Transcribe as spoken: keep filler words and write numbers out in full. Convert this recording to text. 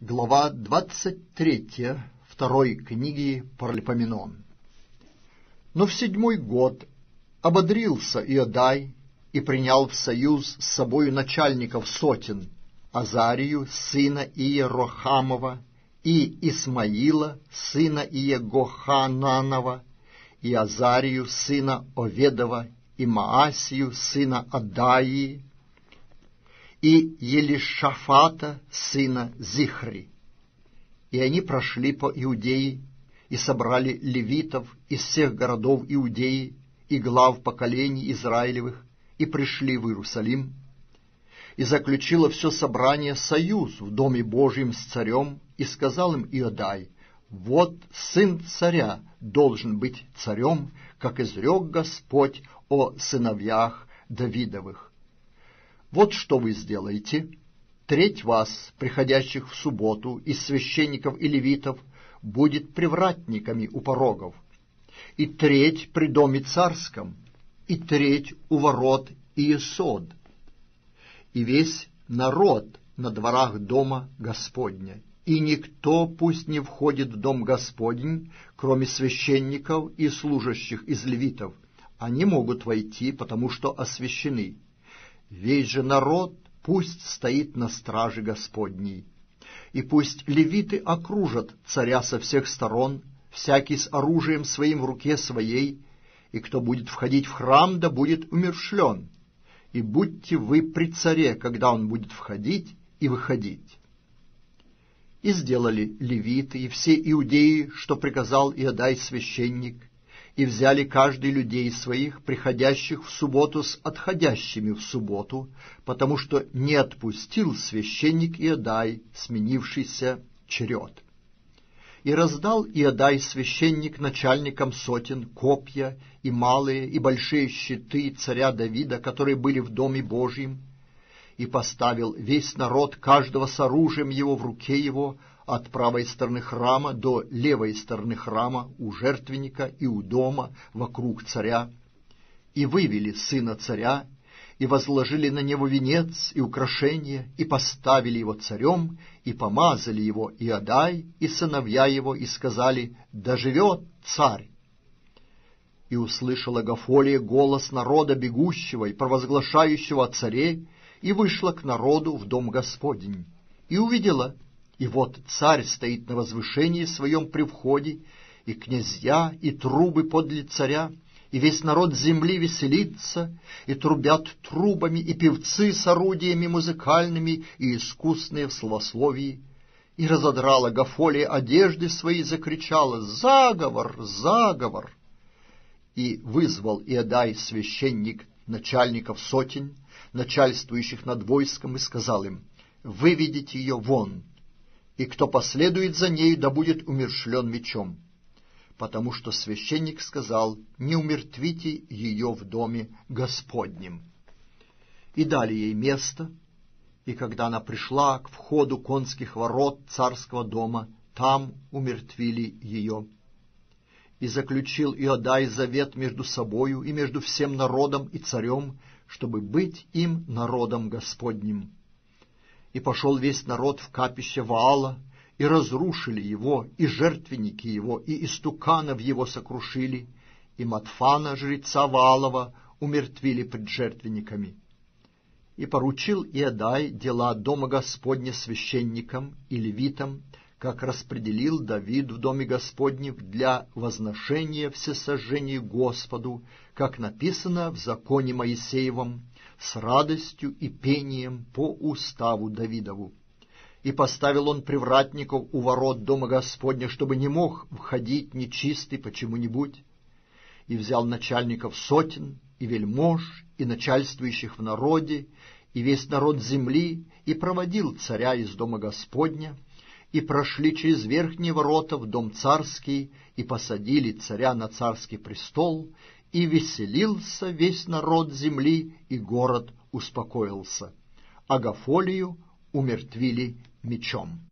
Глава двадцать три второй книги Паралипоменон. Но в седьмой год ободрился Иодай и принял в союз с собою начальников сотен Азарию, сына Иерохамова, и Исмаила, сына Иегохананова, и Азарию, сына Оведова, и Моасию, сына Адаи, и Елишафата, сына Зихри. И они прошли по Иудее, и собрали левитов из всех городов Иудеи, и глав поколений Израилевых, и пришли в Иерусалим, и заключило все собрание союз в Доме Божьем с царем, и сказал им Иодай: «Вот сын царя должен быть царем, как изрек Господь о сыновьях Давидовых. Вот что вы сделаете: треть вас, приходящих в субботу, из священников и левитов, будет привратниками у порогов, и треть при доме царском, и треть у ворот Иесод, и весь народ на дворах дома Господня. И никто пусть не входит в дом Господень, кроме священников и служащих из левитов. Они могут войти, потому что освящены. Весь же народ пусть стоит на страже Господней. И пусть левиты окружат царя со всех сторон, всякий с оружием своим в руке своей, и кто будет входить в храм, да будет умерщвлен. И будьте вы при царе, когда он будет входить и выходить». И сделали левиты и все иудеи, что приказал Иодай священник, и взяли каждый людей своих, приходящих в субботу с отходящими в субботу, потому что не отпустил священник Иодай сменившийся черед. И раздал Иодай священник начальникам сотен копья и малые и большие щиты царя Давида, которые были в Доме Божьем, и поставил весь народ, каждого с оружием его в руке его, от правой стороны храма до левой стороны храма, у жертвенника и у дома, вокруг царя. И вывели сына царя, и возложили на него венец и украшения, и поставили его царем, и помазали его Иодай и сыновья его, и сказали: «Да живет царь!» И услышала Гофолия голос народа бегущего и провозглашающего о царе, и вышла к народу в дом Господень, и увидела, и вот царь стоит на возвышении своем при входе, и князья, и трубы подле царя, и весь народ земли веселится, и трубят трубами, и певцы с орудиями музыкальными, и искусные в словословии. И разодрала Гофолия одежды свои, закричала: «Заговор! Заговор!» И вызвал Иодай священник начальников сотен, начальствующих над войском, и сказал им: «Выведите ее вон, и кто последует за нею, да будет умерщвлен мечом, потому что священник сказал: не умертвите ее в доме Господнем». И дали ей место, и когда она пришла к входу конских ворот царского дома, там умертвили ее. И заключил Иодай завет между собою и между всем народом и царем, чтобы быть им народом Господним. И пошел весь народ в капище Ваала, и разрушили его, и жертвенники его, и истуканов его сокрушили, и Матфана, жреца Ваалова, умертвили пред жертвенниками. И поручил Иодай дела дома Господня священникам и левитам, как распределил Давид в доме Господнем для возношения всесожжения Господу, как написано в законе Моисеевом, с радостью и пением по уставу Давидову. И поставил он привратников у ворот дома Господня, чтобы не мог входить нечистый почему-нибудь. И взял начальников сотен, и вельмож, и начальствующих в народе, и весь народ земли, и проводил царя из дома Господня, и прошли через верхние ворота в дом царский, и посадили царя на царский престол, и веселился весь народ земли, и город успокоился. А Гофолию умертвили мечом.